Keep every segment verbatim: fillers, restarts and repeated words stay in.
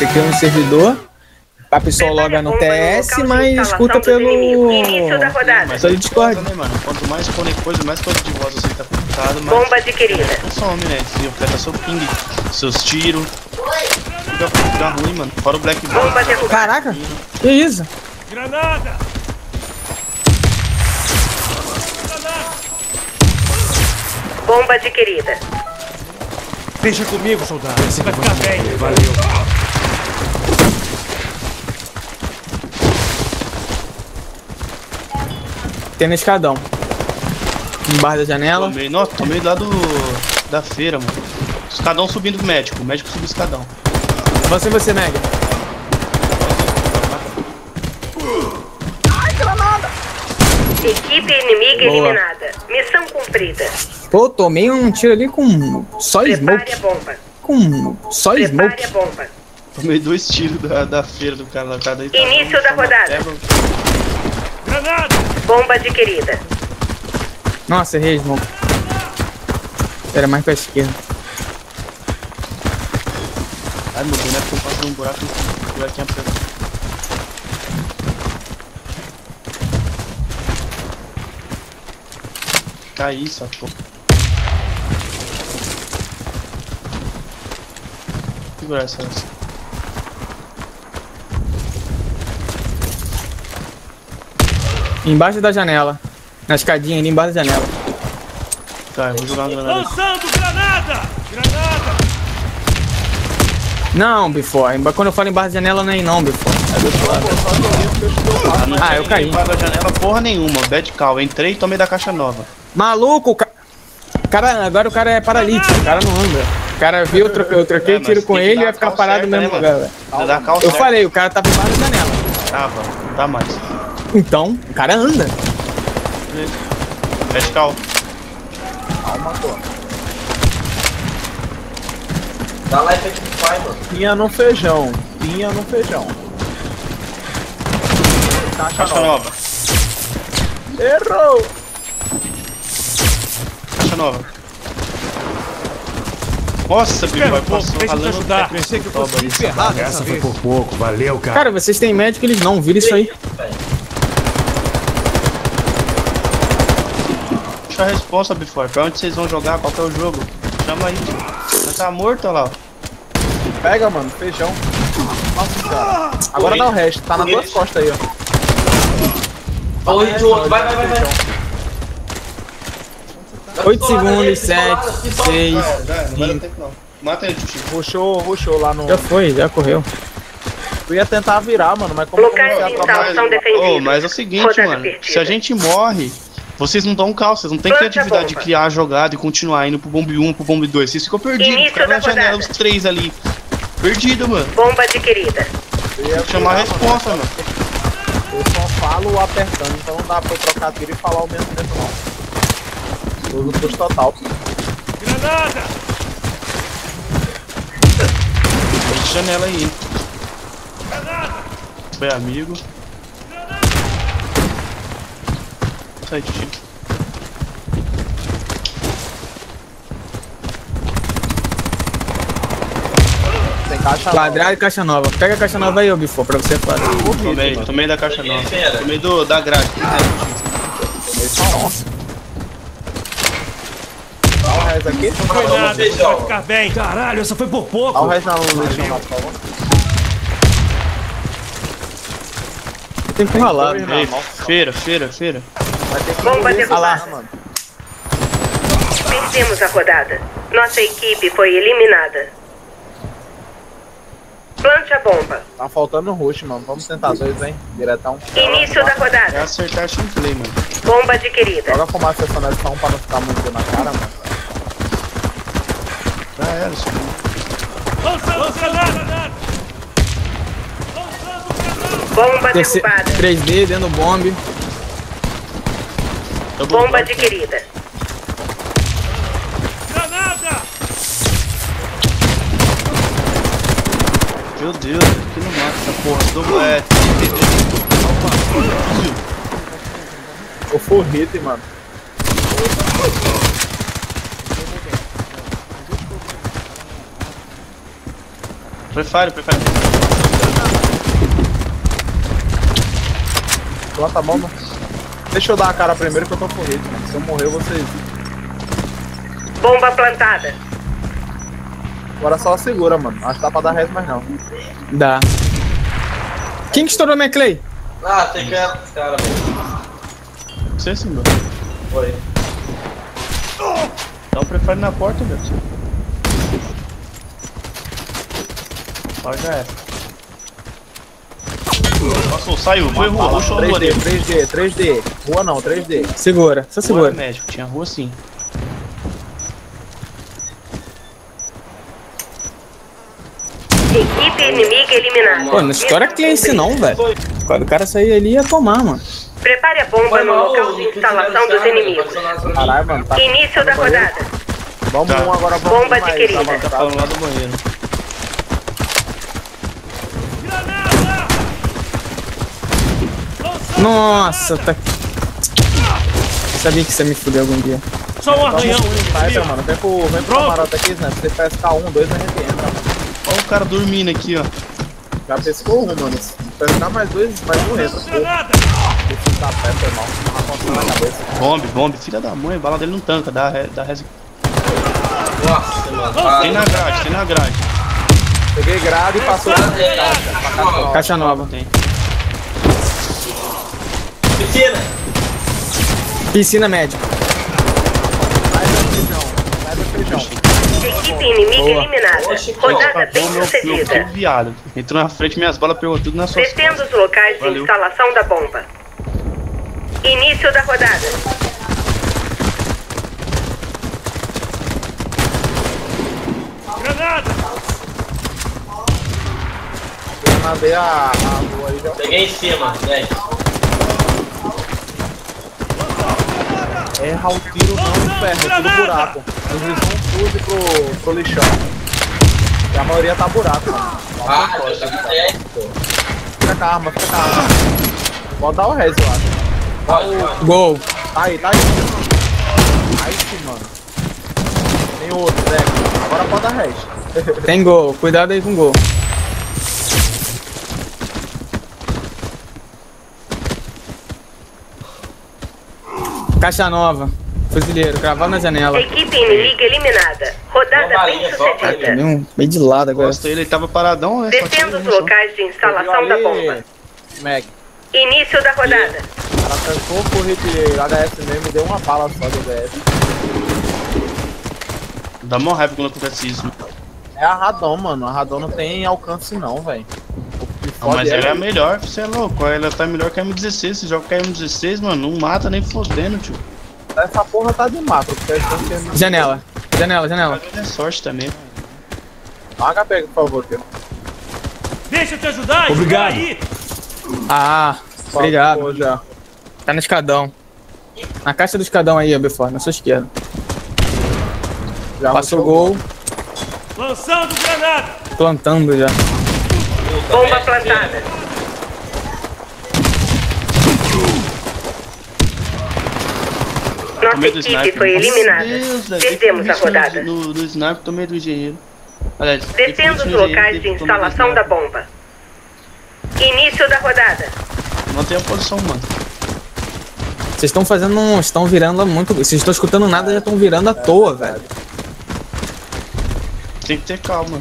Você cria um servidor, a pessoa loga no T S, mas escuta pelo... Início da rodada. Mas ele Discord também, mano. Quanto mais põe coisa, mais código de voz você tá computado, mais... Bomba adquirida. Consome, né? Se afeta seu ping, seus tiros... Fica, fica ruim, mano. Fora o Black Bomb. Caraca, que isso? Granada! Bomba adquirida. Deixa comigo, soldado. Você vai ficar bem. Valeu. Tem no escadão. Embaixo da janela. Tomei, nossa, tomei lá do... da feira, mano. Escadão subindo pro médico. O médico subiu o escadão. Avança em você, nega. Ai, granada! Equipe inimiga Boa. eliminada. Missão cumprida. Pô, tomei um tiro ali com só Prepare smoke. Bomba. Com só Prepare smoke. Bomba. Tomei dois tiros da, da feira do cara lá. Cada Início da rodada. Granada! Bomba adquirida. Nossa, errei smoke. Era mais pra esquerda. Ai, meu Deus, né? Porque eu passo num buraco e buraquinho apertado. Caí, só pô. Segurar essa. Embaixo da janela. Na escadinha ali embaixo da janela. Tá, eu vou jogar uma granada. Lançando granada! Granada! Não, Bifor. Quando eu falo em barra de janela, nem não, Bifor. Ah, eu caí. Não barra de janela porra nenhuma. Bad call. Entrei e tomei da caixa nova. Maluco, ca... cara. Agora o cara é paralítico. O cara não anda. O cara viu, eu troquei, eu troquei é, tiro com ele e vai ficar parado no mesmo lugar. Eu falei, o cara tá por barra de janela. Tava, não tá mais. Então, o cara anda. Bad call. Calma, pô. Dá lá e pede pro pai, mano. Pinha no feijão. Pinha no feijão. Caixa nova. nova. Errou! Caixa nova. Nossa, bicho, vai passar. Deixa eu ajudar. Pensei que eu fosse ferrado. Essa foi por pouco, valeu, cara. Cara, vocês têm médico, eles não. Vira isso aí. Deixa a resposta, Bifor. Pra onde vocês vão jogar? Qual que é o jogo? Chama aí, tio. Tá morto, olha lá. Pega, mano, feijão. Nossa, cara. Agora dá o resto, tá nas duas costas aí, ó. Olha o outro, vai, vai, vai, vai. oito segundos, sete, seis. Não vai dar tempo, não. Mata ele, tio. Roxou, roxou lá no. Já foi, já correu. Eu ia tentar virar, mano, mas como que mas é o seguinte, mano. Se a gente morre. Vocês não dão calça, vocês não tem criatividade de criar a jogada e continuar indo pro bombe um, pro bombe dois. Vocês ficam perdidos, ficaram na janela, os três ali. Perdido, mano. Bomba adquirida. Tem que chamar a resposta, mano. Eu só falo apertando, então não dá pra eu trocar tiro e falar ao mesmo tempo, não. Tudo push total. Granada! Tem janela aí. Granada! Foi amigo. Sai de tiro. Tem caixa quadrado e caixa nova. Pega a caixa nova aí, ô Bifor, pra você fazer. Tomei, tomei da caixa nova. Tomei do, da grade. Tomei só nossa. Dá o resto aqui. Cuidado, vai ficar bem. Caralho, essa foi por pouco. Dá o resto na luz. Tem que ralar. Feira, feira, feira. Bomba derrubada. Ah, perdemos a rodada. Nossa equipe foi eliminada. Plante a bomba. Tá faltando o rush, mano. Vamos tentar dois, hein? Diretão. Início da rodada. É acertar gameplay, mano. Bomba adquirida. Joga a fumaça só um pra não ficar muito na cara, mano. Já era, Lançando Lança granada! Bomba derrubada. três D dentro do bombe. Bomba adquirida. Granada! Meu Deus, que não mata essa porra. Double S. O forrete, mano. Prefiro, prefiro. Planta a bomba. Deixa eu dar a cara primeiro que eu tô correndo. Se eu morrer, vocês. Bomba plantada. Agora só segura, mano. Acho que dá pra dar res, mas não. Dá. Quem que estourou minha Clay? Ah, tem que ganhar os caras, velho. Você sim, mano. Foi. Dá um prefire na porta, meu tio. Agora já é. Passou, saiu, foi rua, puxou a rua ali. três D, três D, rua não, três D. Segura, só segura. Rua é médico, tinha rua sim. Equipe inimiga eliminada. Pô, não estoura que é esse não, velho. Quando o cara sair ali ia tomar, mano. Prepare a bomba no local de instalação dos inimigos. Caralho, mano, tá. Início da rodada. Vamos um agora, vamos. Bomba adquirida. Tá falando lá do banheiro. Nossa, tá. Sabia que você me fudeu algum dia. Só um arranhão. Vem, mano. Vem pro, vem pro camarada aqui, né? Você faz K um, dois, vai arrebentar, mano. Olha o cara dormindo aqui, ó. Já pescou um, mano. Se pescar mais dois, vai morrer. Bombe, bombe. Filha da mãe, a bala dele não tanca. Dá, dá res. Nossa, mano. Tem na grade, tem na grade. Peguei grade e passou na caixa. Caixa nova. Tem. Piscina! Piscina média. Mais um feijão, mais um feijão. Equipe inimiga eliminada. Rodada bem sucedida. Viado. Entrou na frente, minhas balas pegou tudo na sua. Detendo os locais de instalação da bomba. Início da rodada. Granada! Granadei a lua aí já. Peguei em cima, velho. Erra o tiro não no ferro, é tudo buraco. Eles vão tudo pro, pro lixão. E a maioria tá buraco, mano. Ah, eu já ganhei. Fica com a arma, fica com a arma. Pode dar o res, eu acho. Pode, gol. Tá aí, tá aí. Aí sim, mano. Tem outro, Zé. Agora pode dar res. Tem gol, cuidado aí com o gol. Caixa nova, fuzileiro, cravado na janela. Equipe inimiga eliminada. Rodada Uma bem sucedida. Meio, meio de lado agora. Nossa, ele tava paradão, né? Defendo os locais de instalação da bomba. Mag. Início da rodada. Ela trancou o correteiro, H S mesmo, e deu uma bala só do H S. Dá mó raiva quando acontece isso. É a Radon, mano. A Radon não tem alcance não, velho. Não, mas ela é a melhor, você é louco, ela tá melhor que a M dezesseis, você joga com a M dezesseis, mano, não mata nem fodendo, tio. Essa porra tá de mapa, porque a Janela, janela, janela. É sorte também. Paga pega, por favor, tio. Deixa eu te ajudar, obrigado. Aí. Ah, obrigado. Pô, já. Tá no escadão. Na caixa do escadão aí, Befor, na sua esquerda. Já passou o gol. Lançando granada. Plantando já. Bomba plantada. Nossa equipe foi eliminada. Perdemos a rodada. No, no sniper, tomei do engenheiro. Aliás, defendo os locais de instalação da bomba. Início da rodada. Mantém a posição, mano. Vocês estão fazendo um. Estão virando muito. Vocês estão escutando nada, já estão virando à toa, velho. Tem que ter calma.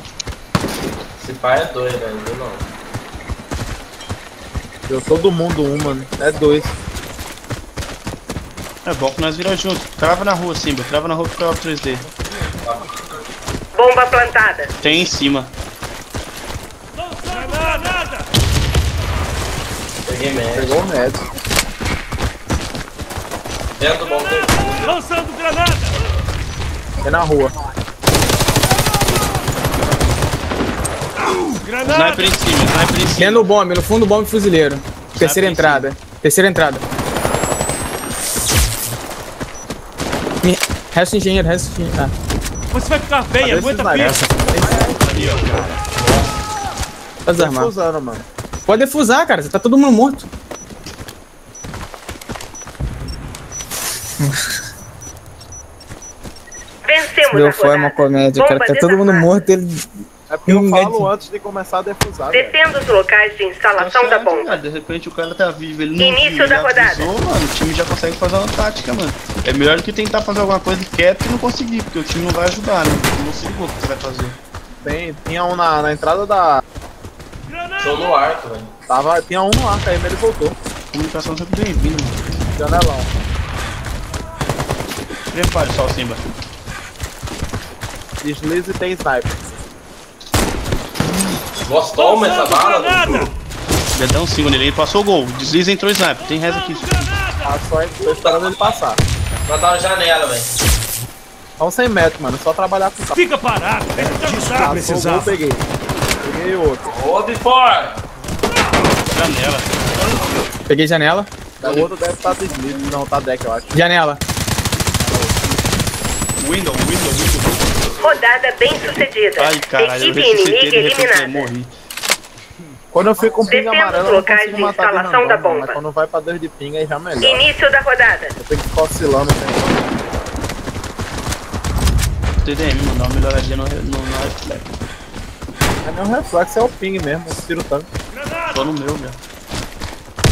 Esse pai é dois, velho, eu não. Deu todo mundo um, mano. É dois. É bom que nós viramos junto. Trava na rua, Simba. Trava na rua pro três D. Bomba plantada. Tem em cima. Granada! Peguei médio. Pegou o médio. Dentro do bom. Lançando granada! É na rua. Sniper em cima, sniper em cima. Dentro do bombe, no fundo do bombe fuzileiro. Sniper terceira entrada. Terceira entrada. Me... Resto engenheiro, resto engenheiro. Ah. Você vai ficar feia, aguenta a peça. Tá desarmado. Pode defusar, cara. Você tá todo mundo morto. Vencemos a rodada. Foi uma comédia, cara. Tá todo mundo morto, ele... É porque eu falo antes de começar a defusar. Descendo os locais de instalação tá certo, da bomba. Cara, de repente o cara tá vivo, ele não Início da rodada. Abusou, mano, o time já consegue fazer uma tática, mano. É melhor do que tentar fazer alguma coisa que quer e não conseguir, porque o time não vai ajudar, né? Não sei o que você vai fazer. Tem, tinha um na, na entrada da... Tô no arco, velho. Tava, tinha um no arco aí, mas ele voltou. Comunicação sempre bem-vinda, mano. Janelão. Prepare só o Simba. Deslize e tem sniper. Gostou, mas essa bala, velho. Dedão cima nele, ele passou o gol. Desliza, entrou o sniper. Tem reza aqui. Passou, tô esperando ele passar. Vai dar uma janela, velho. É um cem metros, mano. Só trabalhar com o fica parado, tem que ajudar. Precisava. Eu peguei. Peguei outro. Outro e fora. Janela. Peguei janela. O outro deve estar deslido. Não, tá deck, eu acho. Janela. Window, window, window. Rodada bem sucedida. Ai, caralho, equipe inimiga eliminada. Eu morri. Quando eu fico com pinga amarela, eu consigo de matar instalação bomba, da bomba. Mas quando vai pra dois de pinga, aí já melhora. Início da rodada. Eu tenho que ficar oscilando. T D M, não dá uma melhoradinha no, no, no reflexo. É meu reflexo, é o ping mesmo, eu tiro o tanque. Tô no meu, meu.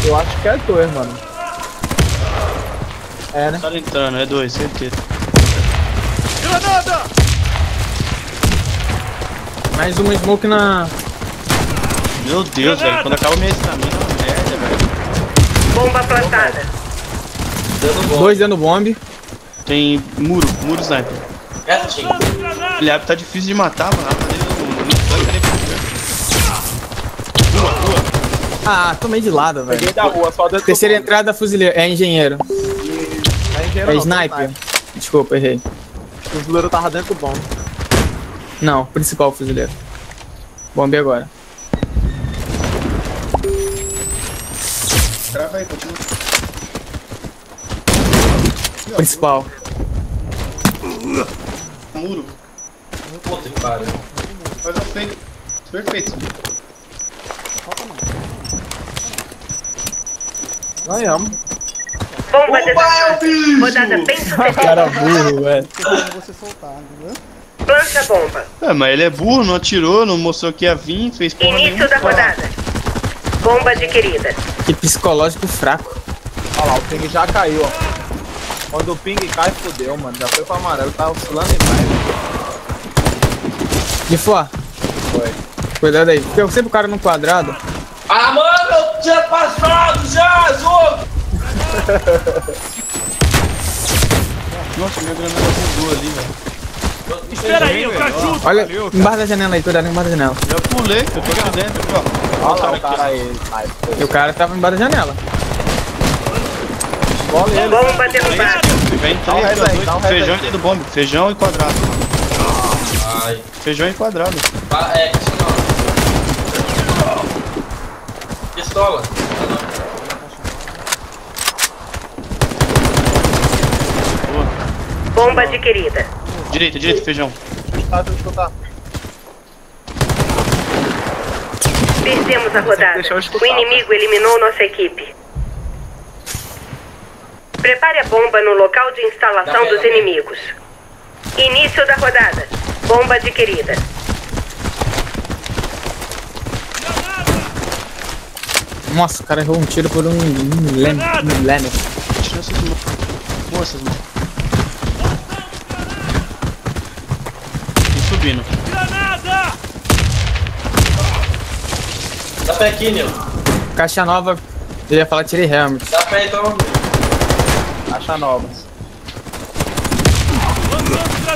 Eu acho que é dois, mano. É, né? Tá entrando, é dois, certeza. Granada! Mais uma smoke na... Meu Deus, velho, quando acaba minha estamina, merda, velho. Bomba plantada. Dando bomb. Dois dando bomb. Tem muro, muro sniper. É, tinha. Ele tá difícil de matar, mano. Rua, rua. Ah, tomei de lado, velho. Peguei da rua, só dentro. Terceira entrada, fuzileiro. É engenheiro. É engenheiro. É sniper. Desculpa, errei. O fuzileiro tava dentro do bomb. Não, principal fuzileiro. Bombe agora. Trava aí, continua. Principal. Muro. Não pode, cara. Faz um fake. Perfeito. Ganhamos. Bomba de rodada bem sucedida. Cara burro, velho. Você soltar, entendeu? Planta a bomba. É, mas ele é burro, não atirou, não mostrou que ia vir, fez porra. Início da rodada. Bomba adquirida. Que psicológico fraco. Olha lá, o ping já caiu, ó. Quando o ping cai, fodeu, mano. Já foi pro amarelo, tá oscilando demais. De fora. Foi. Cuidado aí. Porque eu sempre o cara no quadrado. Ah, mano, eu tinha passado já, azul! Nossa, minha granada mudou ali, velho. Espera aí, eu te ajudo. Olha, valeu, embaixo da janela aí, cuidado embaixo da janela. Já pulei, eu tô aqui dentro, ó. Olha lá o cara aí. E o cara tava embaixo da janela. Bola ele. Bomba derrubada. Vem três, feijão aqui do bombe. Feijão e quadrado. Ai. Feijão e quadrado. É, pistola. Pistola. Bomba adquirida. Direita, direita, feijão. Perdemos a rodada. O inimigo eliminou nossa equipe. Prepare a bomba no local de instalação dos inimigos. Início da rodada. Bomba adquirida. Nossa, o cara errou um tiro por um... Um leme. Um leme. Forças, mano. Granada! Dá pé aqui, Nil. Caixa nova. Eu ia falar tirei Helm. Dá pé então. Caixa nova.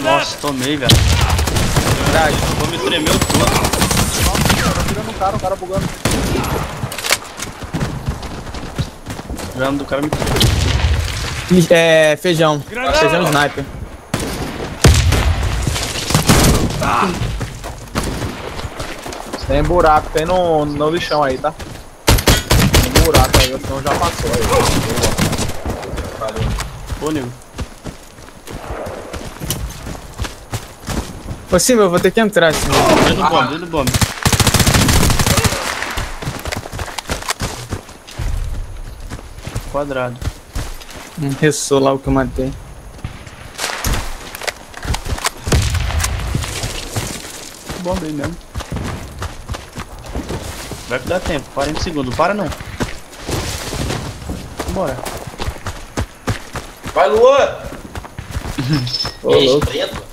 Nossa, tomei, velho. Verdade, o me tremeu todo. Tirando o cara, o cara bugando. O grano do cara me. É. Feijão. Granada. Feijão sniper. Ah. Tem buraco, tem no, no lixão aí, tá? Tem buraco aí, o chão já passou aí. Valeu. Ô, Nil. Ô, sim, eu vou ter que entrar assim. Dentro do bombe, dentro do bombe. Quadrado. Não ressou lá o que eu matei. Bomba aí mesmo. Vai que dá tempo, quarenta segundos, para não. Bora. Vai, Luan! Ô, é preto?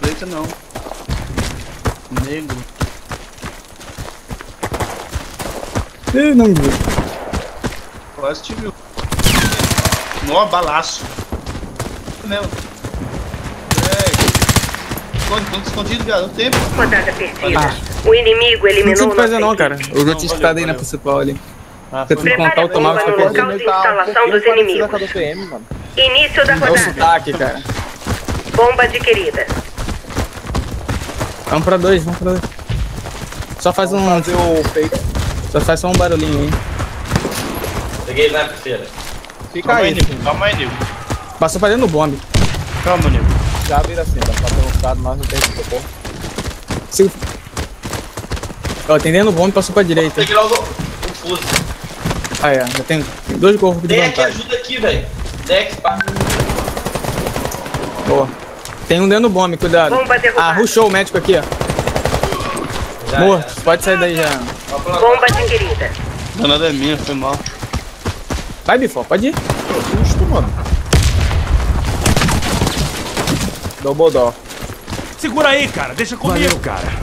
Preto não. Negro. Ei, não viu. Quase te viu. Nó, balaço. Meu. Escondido, viado, o tempo. Rodada perdida. Ah. O inimigo eliminou. Não tem o que fazer, não, cara. O Rote está daí na principal ali. Ah, tentando plantar o tomate pra perder. Local de instalação dos inimigos. Início da rodada. É o sotaque, cara. Bomba adquirida. Vamos pra dois, vamos pra dois. Só faz um. Só faz só um barulhinho, hein. Peguei lá, parceira. Fica aí, Nico. Calma aí, Nico. Passou pra dentro do bombe. Calma, Nico. Já vira assim, tá perguntado, mas não tem que socorro. Sim. Ó, atendendo o bombe, passou pra direita. Tem que ir logo o fuso. Ah, é, já tem dois corpos de vantagem. Deck, ajuda aqui, velho. Deck, pá. Boa. Tem um dentro do bombe, cuidado. Bomba derrubada. Ah, rushou o médico aqui, ó. Já morto, é. Pode sair daí já. Bomba adquirida. Não, nada é minha, foi mal. Vai, Bifó, pode ir. Pô, justo, mano. Dobodó. Segura aí, cara. Deixa comigo. Valeu, cara.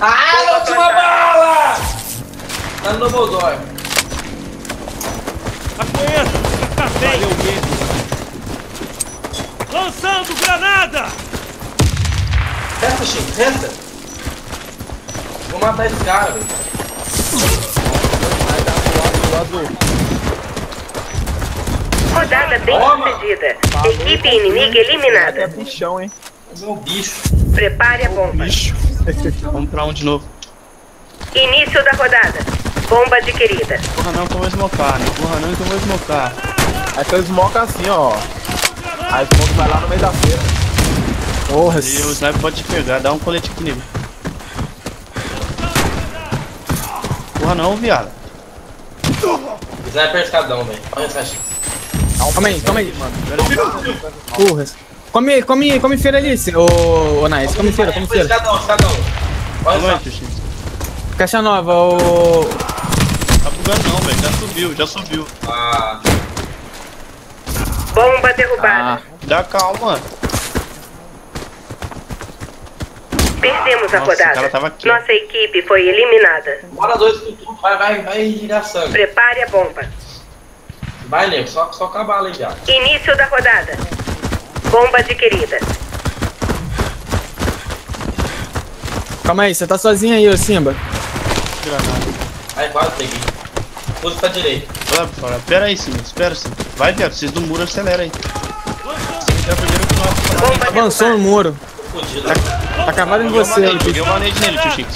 Ah, na última bala! Tá no Dobodó. Tá correndo. Valeu, Guilherme. Lançando granada! Resta, Chico. Resta. Vou matar esse cara, velho. Vai dar pro lado do lado. Rodada bem sucedida. Equipe inimiga eliminada. É bichão, hein? Mas é um bicho. Prepare a bomba. Bicho. Vamos pra um de novo. Início da rodada. Bomba adquirida. Porra não, que eu vou smocar, né? Porra não, que eu vou smocar. Aí que eu smoco assim, ó. Aí o smoke vai lá no meio da feira. Porra. E o sniper pode te pegar, dá um colete aqui nele. Porra não, viado. O sniper é escadão, velho. Olha essa chica. Calma aí, calma aí, mano. Porra. Come, come, come feira ali, ô, ô Nice. Come feira, come feira. Escadão, escadão. Olha só. Caixa nova, ô. Tá bugando não, velho. Já subiu, já subiu. Ah. Bomba derrubada. Ah. Dá calma. Perdemos a rodada. Nossa equipe foi eliminada. Bora dois do tubo, vai, vai, vai girar sangue. Prepare a bomba. Vai, nego, só, só com a bala aí já. Início da rodada. Bomba adquirida. Calma aí, você tá sozinho aí, ô Simba. Aí, quase peguei. Puxa pra direita. Espera aí, Simba, espera, Simba. Vai, viado, vocês do muro, acelera aí. Bomba avançou no muro. Tá, tá cavado em você. Eu joguei uma nade nele, tio Chico.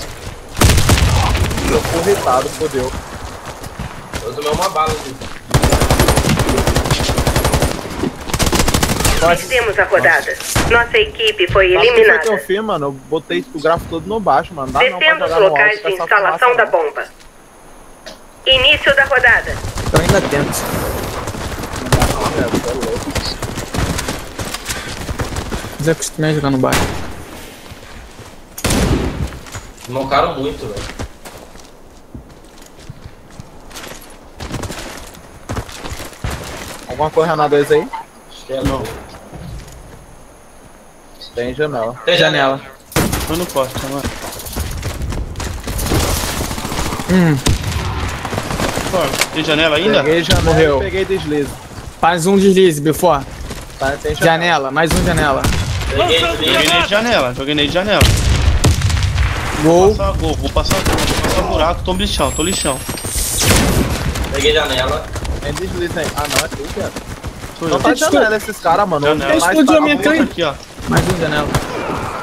Eu fui retado, fodeu. Eu tomei uma bala aqui. Perdemos a rodada. Nossa equipe foi eliminada. Mas foi que eu fiz, mano. Eu botei o gráfico todo no baixo, mano. Descendo os locais de instalação da bomba. Início da rodada. Tô ainda dentro. Já acostumei a jogar no baixo. Mancaram muito, velho. Alguma coisa na dois aí? Acho que é não. Tem janela. Tem janela. Tô no poste, mano. Hum. Tem janela ainda? Peguei janela. Morreu. Peguei deslize. Faz um deslize, Bifor. Tá, tem janela. Janela, mais um janela. Peguei, Joguei nele de janela. Joguei nele de janela. Gol. Vou passar gol, vou passar gol. Vou passar buraco, tô lixão, tô lixão. Peguei janela. É deslize aí. Ah, não, é tu, cara. Só tá janela esses caras, mano. Janela. Explodiu a minha canha. Mais um janela.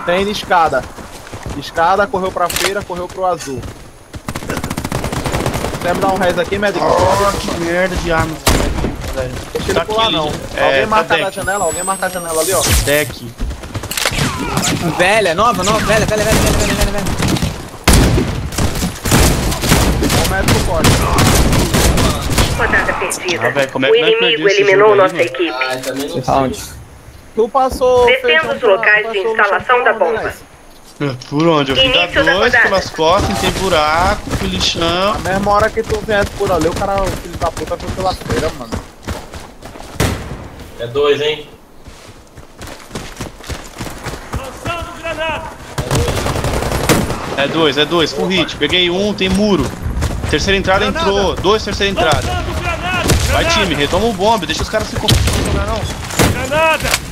Tem escada. Escada, correu pra feira, correu pro azul. Lembra dar um res aqui, médico? Oh, que merda de arma. Deixa ele pular, não. Alguém marca na janela, alguém marca a janela ali, ó. Deck. Velha, nova, nova, velha, velha, velha, velha, velha, velha. Um médico forte. Rodada perdida. Ah, véio, é o inimigo eliminou nossa equipe. Ah, Tu passou... Detendo os locais pra, de instalação da bomba. Por onde? Eu vim da dois, pelas costas, tem buraco, pelo chão. Na mesma hora que tu viesse por ali, o cara, o filho da puta, foi pela feira, mano. É dois, hein? Lançando granada! É dois, é dois, full hit. Peguei um, tem muro. Terceira entrada granada. Entrou, dois, terceira entrada. Lançando, granada, granada. Vai, time, retoma o bombe, deixa os caras se confundindo, não é não? Granada!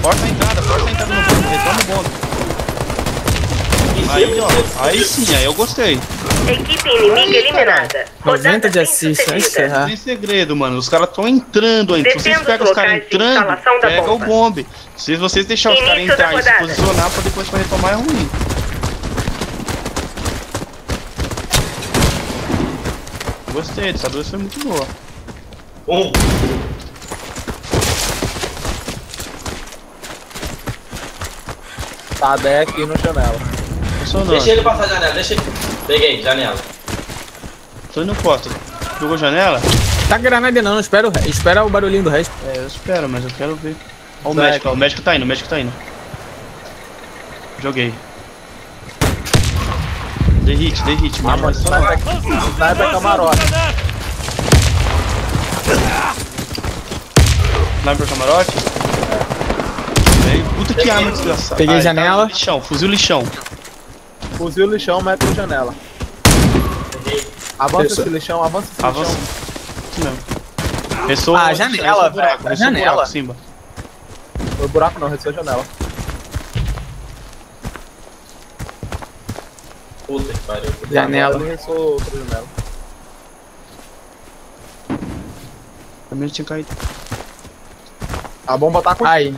Força a entrada, força a entrada no bombe, retoma o bombe. Aí, ó, aí sim, aí eu gostei. Equipe inimiga eliminada. noventa de assist, vai encerrar. Não tem segredo, mano, os caras estão entrando ainda. Se vocês pegam os caras entrando, pega o bombe. Se vocês deixarem os caras entrar e se posicionar pra depois pra retomar é ruim. Gostei, essa dois foi muito boa. Um. Tá bem aqui no janela. Deixa ele passar a janela, deixa ele. Peguei, janela. Tô indo costa. Jogou janela? Tá granada não, espera o, espera o barulhinho do resto. É, eu espero, mas eu quero ver. Ó o médico, ó, o médico tá indo, o médico tá indo. Joguei. Dei hit, dei hit, mano. Ah, mas só vai. Vai pra camarote. Vai pro camarote? É. Puta que arma desgraçada. Peguei Ai, janela. Tá, lixão, fuzil lixão. Fuzil o lixão, mete a janela. Avança Pessoa. Esse lixão, avança esse avança. Lixão. Não. Pessoa, ah, janela, velho. Buraco, a janela. Buraco, Simba. Foi buraco não, restou a janela. Puta que pariu. Janela. Janela. Outra janela. Também tinha caído. A bomba tá com... Aí.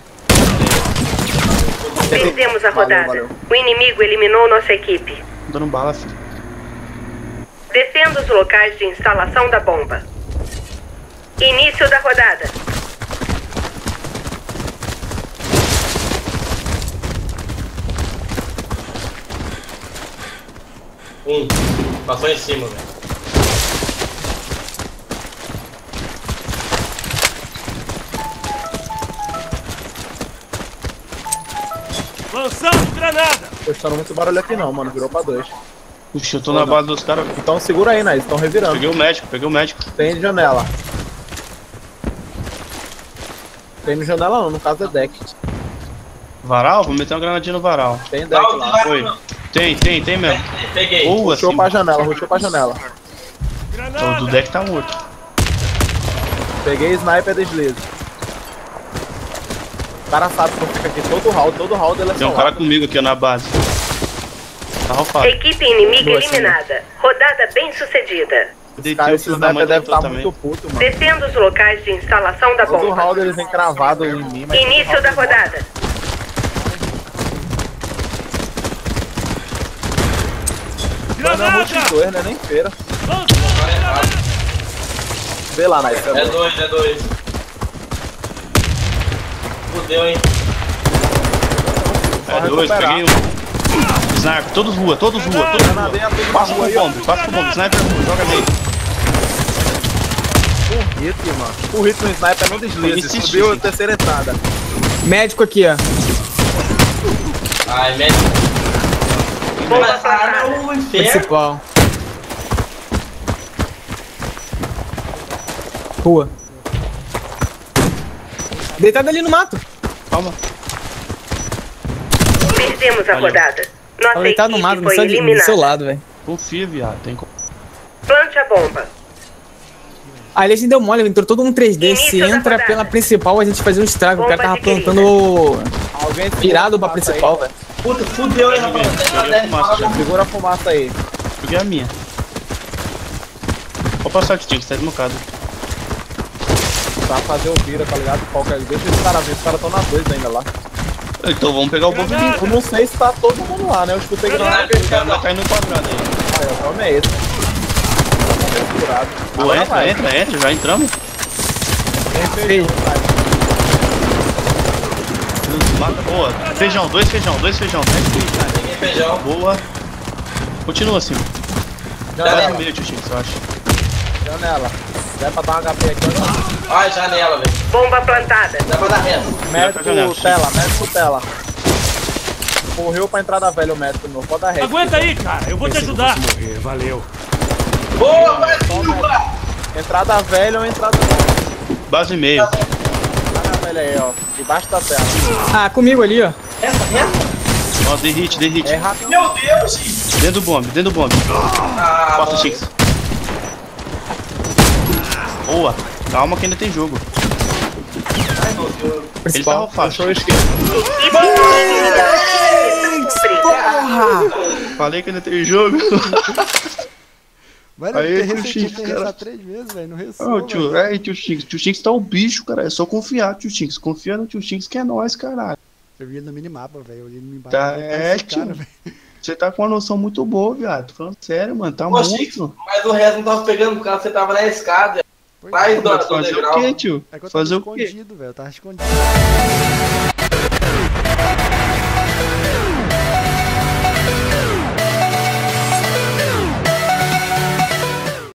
Perdemos a rodada. Valeu, valeu. O inimigo eliminou nossa equipe. Dando bala, filho. Defenda os locais de instalação da bomba. Início da rodada. Um. Passou em cima, velho. Lançando granada! Tô escutando muito barulho aqui não, mano. Virou pra dois. Puxa, eu tô oh, na não. base dos caras. Então segura aí, né? Eles estão revirando. Peguei o médico, peguei o médico. Tem janela. Tem janela não, no caso é deck. Varal? Vou meter uma granadinha no varal. Tem deck não, lá. Foi. Tem, tem, tem mesmo. Peguei. Boa, ruxou assim, pra janela, ruxou pra janela. Granada. Então do deck tá morto. Peguei sniper, desliza. O cara sabe que eu fico aqui todo round, todo round ele é. Tem um cara comigo aqui na base. Tá roubado. Equipe inimiga Boa, eliminada. Senhora. Rodada bem sucedida. Os cara, esse sniper deve estar muito puto, mano. Defenda os locais de instalação da todo bomba. Todo round eles vem cravado em mim. Mas início da rodada. Mano, é multiplayer, né? Nem feira. Vê lá, Nath. É dois, é dois. Fudeu, hein? É dois, peguei um. Sniper, todos rua, todos rua, todos rua. Passa com o bombe, passa com o bombe. Sniper, joga bem. O hit, mano. O hit no sniper não desliza. Subiu a terceira entrada. Médico aqui, ó. Ai, médico. Pô, essa arma é um inferno. Principal. Rua. Deitado ali no mato. Calma. Perdemos a rodada. Nossa equipe deitado no mato, foi eliminada. Do seu lado, velho. Confia, viado. Tem como. Plante a bomba. Aí a gente deu mole, entrou todo um três D. Início Se entra pela principal, a gente fazia um estrago. Bomba o cara tava plantando virado pra principal, velho. Puta, fudeu, hein, rapaz. Segura a fumaça aí. Peguei a minha. Vou passar aqui, você tá desmocado. Fazer o vira, tá ligado? Qualquer... Deixa os caras ver, os caras estão na dois ainda lá. Então vamos pegar o bombe de... Eu não sei se tá todo mundo lá, né? Eu escutei que não é o cara tá caindo no quadrado aí. Ah, é, o problema é esse. Boa, entra, entra, entra, já entramos. Feijão. Boa, feijão, dois feijão, dois feijão. Peguei feijão. Boa. Continua assim. Janela. Vai no meio, tio, eu acho. Janela. Dá pra dar um H P aqui. Olha a janela, velho. Bomba plantada. Dá pra dar reta. Médico tela, médico tela. Morreu pra entrada velha o médico, meu. Pode dar reta. Aguenta aí, cara. Eu vou te ajudar. Valeu. Boa, vai, Silva! Entrada velha ou entrada nova? Base e meio. Entrada velha aí, ó. Debaixo da terra. Ah, comigo ali, ó. Essa, essa? Ó, dei hit, dei hit. É rápido. Meu Deus, gente. Dentro do bomb, dentro do bomb. Ah, Passa X. Boa. Calma que ainda tem jogo. Ai, meu Deus. Ele tá fácil. Falei que ainda tem jogo. Vai ter X, cara. Três vezes, velho. Não ressoa, oh, tio, é, tio X. Tio X tá o bicho, cara. É só confiar, tio X. Confia no tio X que é nóis, caralho. Eu vi no minimapa, velho. Eu li no minimapa. Tá, é, tio. Você tá com uma noção muito boa, viado. Tô falando sério, mano. Tá muito. X, mas o resto não tava pegando por causa que você tava na escada. Vai, dona, fazer o quê, tio? É que eu tava escondido, velho. Eu tava escondido.